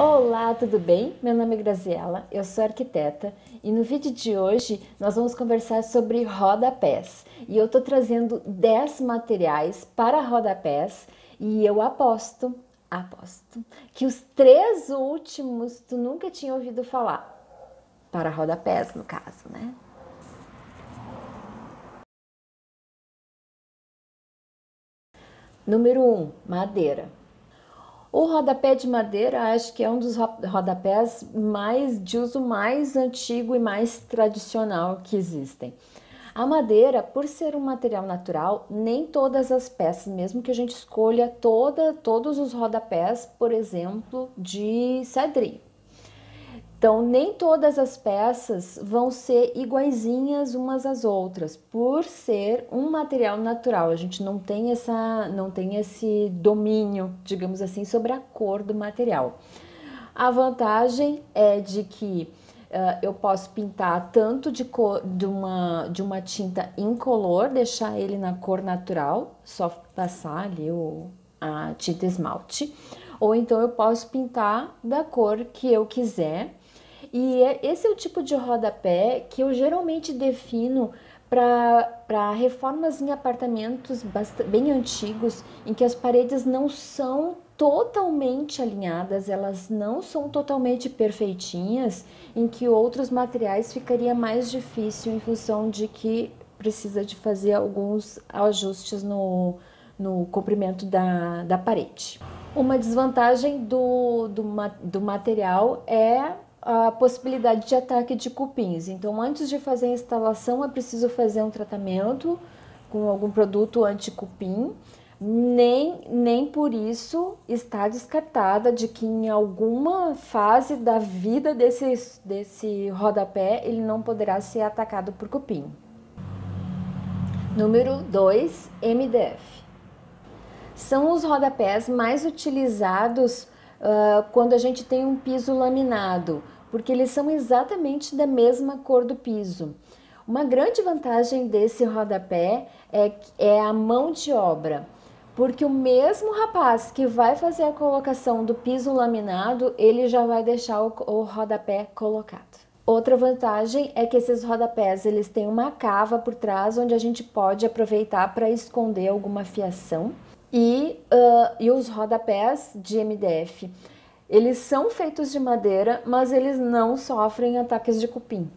Olá, tudo bem? Meu nome é Graziela, eu sou arquiteta e no vídeo de hoje nós vamos conversar sobre rodapés. E eu estou trazendo 10 materiais para rodapés e eu aposto que os 3 últimos tu nunca tinha ouvido falar. Para rodapés, no caso, né? Número 1, madeira. O rodapé de madeira, acho que é um dos rodapés de uso mais antigo e mais tradicional que existem. A madeira, por ser um material natural, nem todas as peças, mesmo que a gente escolha todos os rodapés, por exemplo, de cedrinho. Então, nem todas as peças vão ser iguaizinhas umas às outras, por ser um material natural. A gente não tem esse domínio, digamos assim, sobre a cor do material. A vantagem é de que eu posso pintar tanto de uma tinta incolor, deixar ele na cor natural, só passar ali a tinta esmalte, ou então eu posso pintar da cor que eu quiser. E esse é o tipo de rodapé que eu geralmente defino para reformas em apartamentos bem antigos, em que as paredes não são totalmente alinhadas, elas não são totalmente perfeitinhas, em que outros materiais ficaria mais difícil em função de que precisa de fazer alguns ajustes no comprimento da parede. Uma desvantagem do material é a possibilidade de ataque de cupins. Então, antes de fazer a instalação, é preciso fazer um tratamento com algum produto anti-cupim. Nem por isso está descartada de que em alguma fase da vida desse rodapé, ele não poderá ser atacado por cupim. Número 2, MDF. São os rodapés mais utilizados quando a gente tem um piso laminado, porque eles são exatamente da mesma cor do piso. Uma grande vantagem desse rodapé é a mão de obra, porque o mesmo rapaz que vai fazer a colocação do piso laminado, ele já vai deixar o rodapé colocado. Outra vantagem é que esses rodapés eles têm uma cava por trás, onde a gente pode aproveitar para esconder alguma fiação. E os rodapés de MDF, eles são feitos de madeira, mas eles não sofrem ataques de cupim.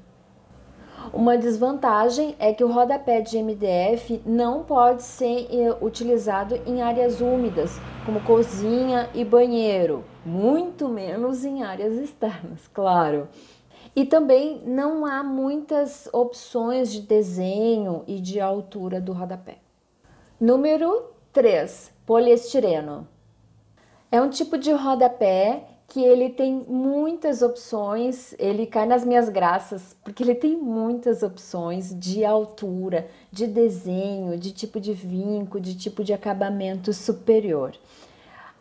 Uma desvantagem é que o rodapé de MDF não pode ser utilizado em áreas úmidas, como cozinha e banheiro, muito menos em áreas externas, claro. E também não há muitas opções de desenho e de altura do rodapé. Número 3. Poliestireno. É um tipo de rodapé que ele tem muitas opções, ele cai nas minhas graças, porque ele tem muitas opções de altura, de desenho, de tipo de vinco, de tipo de acabamento superior.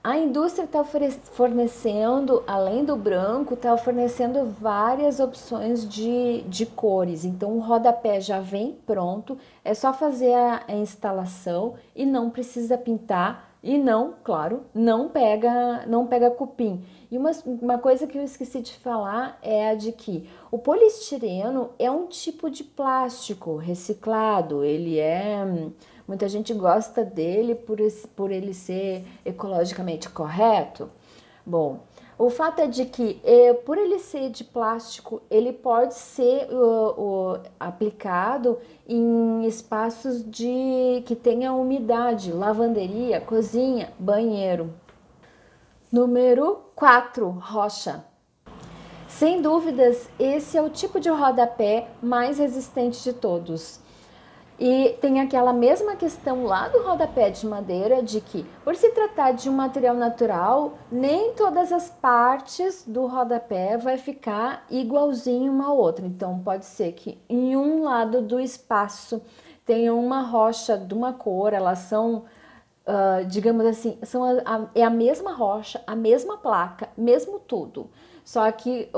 A indústria está fornecendo, além do branco, está fornecendo várias opções de cores. Então, o rodapé já vem pronto, é só fazer a instalação e não precisa pintar e não, claro, não pega cupim. E uma coisa que eu esqueci de falar é a de que o poliestireno é um tipo de plástico reciclado, ele é... Muita gente gosta dele por ele ser ecologicamente correto. Bom, o fato é de que, por ele ser de plástico, ele pode ser aplicado em espaços que tenha umidade, lavanderia, cozinha, banheiro. Número 4, rocha. Sem dúvidas, esse é o tipo de rodapé mais resistente de todos. E tem aquela mesma questão lá do rodapé de madeira, de que, por se tratar de um material natural, nem todas as partes do rodapé vai ficar igualzinho uma a outra. Então, pode ser que em um lado do espaço tenha uma rocha de uma cor, elas são, digamos assim, é a mesma rocha, a mesma placa, mesmo tudo. Só que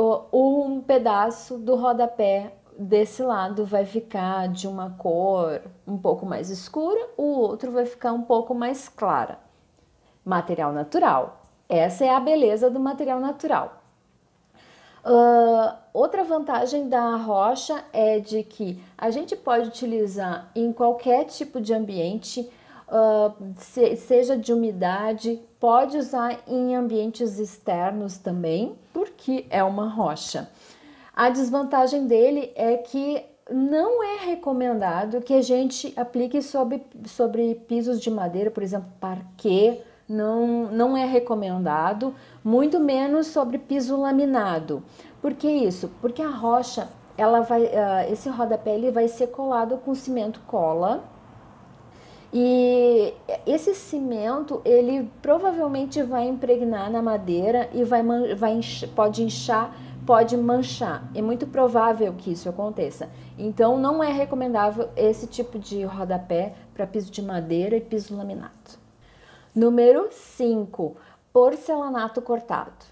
um pedaço do rodapé desse lado vai ficar de uma cor um pouco mais escura, o outro vai ficar um pouco mais clara. Material natural. Essa é a beleza do material natural. Outra vantagem da rocha é de que a gente pode utilizar em qualquer tipo de ambiente, seja de umidade, pode usar em ambientes externos também, porque é uma rocha. A desvantagem dele é que não é recomendado que a gente aplique sobre pisos de madeira, por exemplo, parquê. Não é recomendado, muito menos sobre piso laminado. Por que isso? Porque a rocha, esse rodapé ele vai ser colado com cimento cola, e esse cimento ele provavelmente vai impregnar na madeira e pode inchar, pode manchar. É muito provável que isso aconteça. Então não é recomendável esse tipo de rodapé para piso de madeira e piso laminado. Número 5, porcelanato cortado.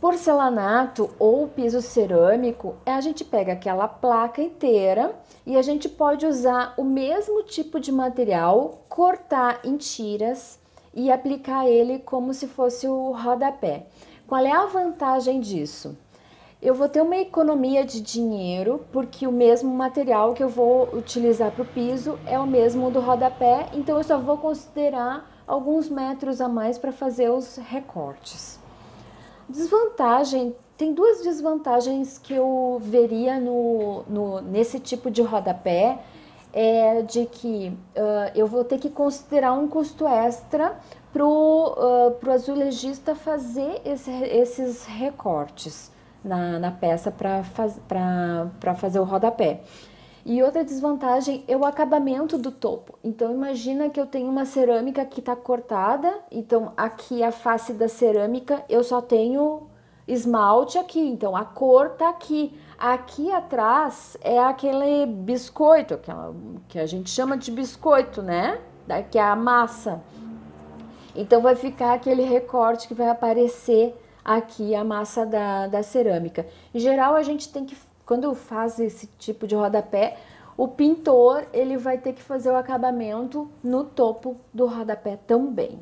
Porcelanato ou piso cerâmico, a gente pega aquela placa inteira e a gente pode usar o mesmo tipo de material, cortar em tiras e aplicar ele como se fosse o rodapé. Qual é a vantagem disso? Eu vou ter uma economia de dinheiro, porque o mesmo material que eu vou utilizar para o piso é o mesmo do rodapé, então eu só vou considerar alguns metros a mais para fazer os recortes. Desvantagem, tem duas desvantagens que eu veria nesse tipo de rodapé, é de que eu vou ter que considerar um custo extra para o azulejista fazer esses recortes na peça para fazer o rodapé. E outra desvantagem é o acabamento do topo. Então imagina que eu tenho uma cerâmica que está cortada, então aqui a face da cerâmica eu só tenho esmalte aqui, então a cor tá aqui. Aqui atrás é aquele biscoito, que a gente chama de biscoito, né? Que é a massa. Então vai ficar aquele recorte que vai aparecer aqui a massa da cerâmica. Em geral a gente tem que quando faz esse tipo de rodapé, o pintor ele vai ter que fazer o acabamento no topo do rodapé também.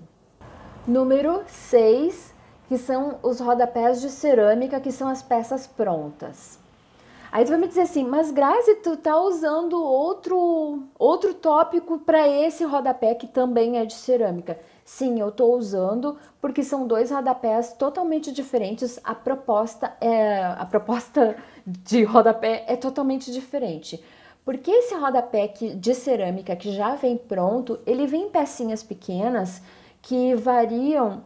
Número 6, que são os rodapés de cerâmica, que são as peças prontas. Aí tu vai me dizer assim, mas Grazi, tu tá usando outro tópico para esse rodapé que também é de cerâmica. Sim, eu estou usando porque são dois rodapés totalmente diferentes, a proposta de rodapé é totalmente diferente. Porque esse rodapé de cerâmica que já vem pronto, ele vem em pecinhas pequenas que variam,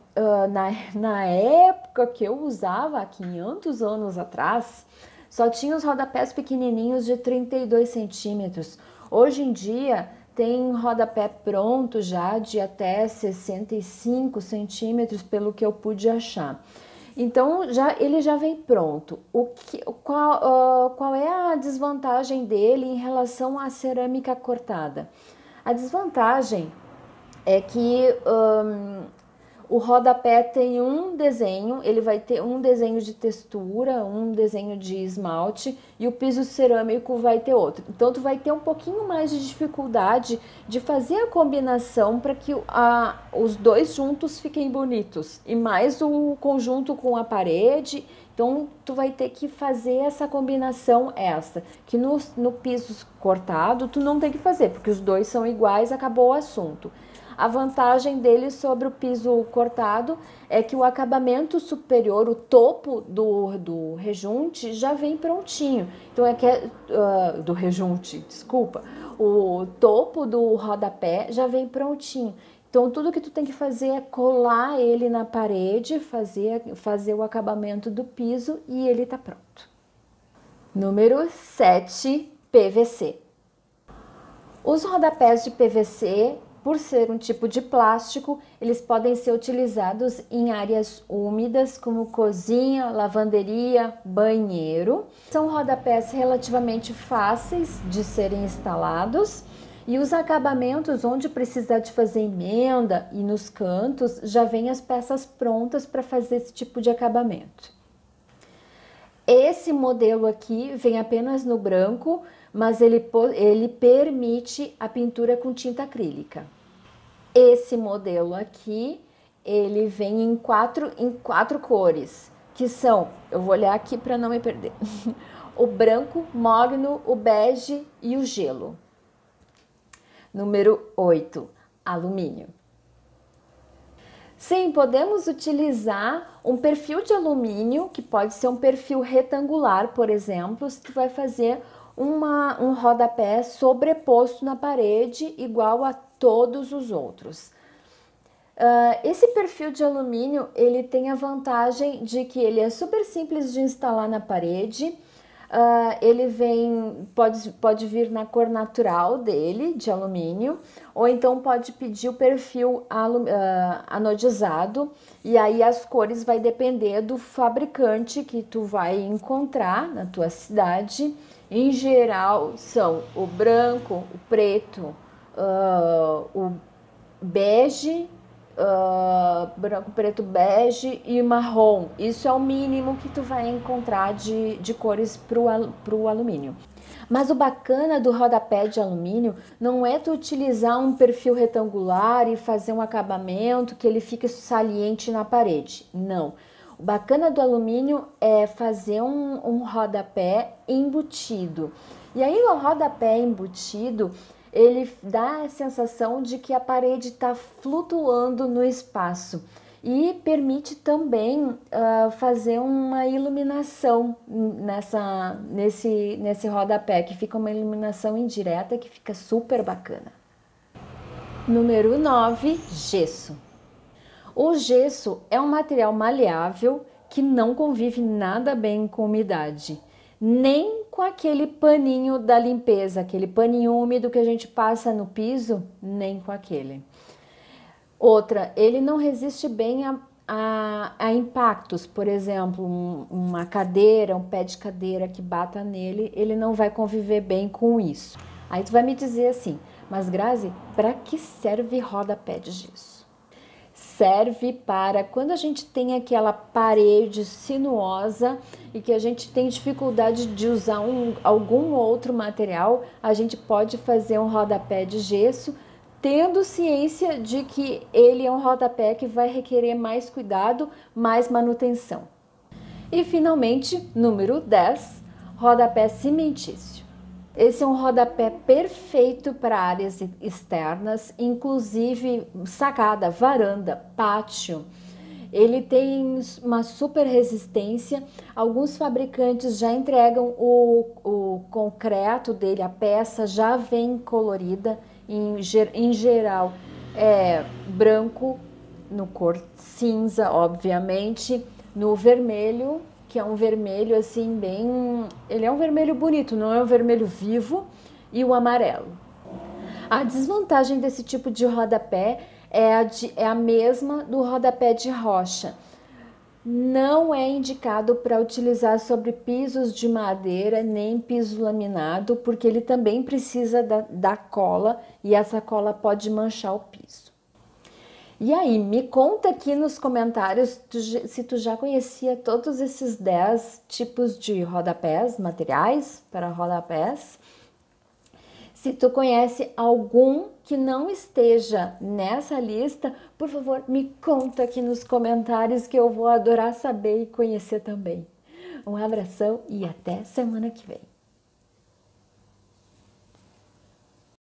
na época que eu usava, há 500 anos atrás, só tinha os rodapés pequenininhos de 32 centímetros. Hoje em dia tem rodapé pronto já de até 65 centímetros, pelo que eu pude achar. Então ele já vem pronto. Qual é a desvantagem dele em relação à cerâmica cortada? A desvantagem é que o rodapé tem um desenho, ele vai ter um desenho de textura, um desenho de esmalte, e o piso cerâmico vai ter outro. Então tu vai ter um pouquinho mais de dificuldade de fazer a combinação para que os dois juntos fiquem bonitos, e mais o conjunto com a parede. Então tu vai ter que fazer essa combinação extra, que no piso cortado tu não tem que fazer, porque os dois são iguais, acabou o assunto. A vantagem dele sobre o piso cortado é que o acabamento superior, o topo do rejunte, já vem prontinho. Então do rejunte, desculpa, o topo do rodapé já vem prontinho. Então tudo que tu tem que fazer é colar ele na parede, fazer o acabamento do piso e ele tá pronto. Número 7, PVC. Os rodapés de PVC, por ser um tipo de plástico, eles podem ser utilizados em áreas úmidas, como cozinha, lavanderia, banheiro. São rodapés relativamente fáceis de serem instalados, e os acabamentos, onde precisar de fazer emenda e nos cantos, já vem as peças prontas para fazer esse tipo de acabamento. Esse modelo aqui vem apenas no branco, mas ele permite a pintura com tinta acrílica. Esse modelo aqui, ele vem em quatro cores, que são, eu vou olhar aqui para não me perder, o branco, mogno, o bege e o gelo. Número 8, alumínio. Sim, podemos utilizar um perfil de alumínio, que pode ser um perfil retangular, por exemplo, se tu vai fazer um rodapé sobreposto na parede, igual a todos os outros. Esse perfil de alumínio, ele tem a vantagem de que ele é super simples de instalar na parede, ele vem, pode vir na cor natural dele, de alumínio, ou então pode pedir o perfil anodizado, e aí as cores vai depender do fabricante que tu vai encontrar na tua cidade. Em geral são o branco, o preto, o bege, branco, preto, bege e marrom. Isso é o mínimo que tu vai encontrar de cores pro alumínio. Mas o bacana do rodapé de alumínio não é tu utilizar um perfil retangular e fazer um acabamento que ele fique saliente na parede. Não. O bacana do alumínio é fazer um rodapé embutido. E aí o rodapé embutido, ele dá a sensação de que a parede está flutuando no espaço e permite também fazer uma iluminação nesse rodapé, que fica uma iluminação indireta que fica super bacana. Número 9, gesso. O gesso é um material maleável que não convive nada bem com umidade, nem com aquele paninho da limpeza, aquele paninho úmido que a gente passa no piso, nem com aquele. Outra, ele não resiste bem a impactos, por exemplo, uma cadeira, um pé de cadeira que bata nele, ele não vai conviver bem com isso. Aí tu vai me dizer assim, mas Grazi, para que serve rodapé de gesso? Serve para quando a gente tem aquela parede sinuosa e que a gente tem dificuldade de usar algum outro material, a gente pode fazer um rodapé de gesso, tendo ciência de que ele é um rodapé que vai requerer mais cuidado, mais manutenção. E finalmente, número 10, rodapé cimentício. Esse é um rodapé perfeito para áreas externas, inclusive sacada, varanda, pátio. Ele tem uma super resistência. Alguns fabricantes já entregam o concreto dele, a peça já vem colorida. Em geral é branco, no cor cinza, obviamente, no vermelho, que é um vermelho assim bem... Ele é um vermelho bonito, não é um vermelho vivo, e o amarelo. A desvantagem desse tipo de rodapé é a mesma do rodapé de rocha. Não é indicado para utilizar sobre pisos de madeira nem piso laminado, porque ele também precisa da cola, e essa cola pode manchar o piso. E aí, me conta aqui nos comentários se tu já conhecia todos esses 10 tipos de rodapés, materiais para rodapés. Se tu conhece algum que não esteja nessa lista, por favor, me conta aqui nos comentários que eu vou adorar saber e conhecer também. Um abração e até semana que vem.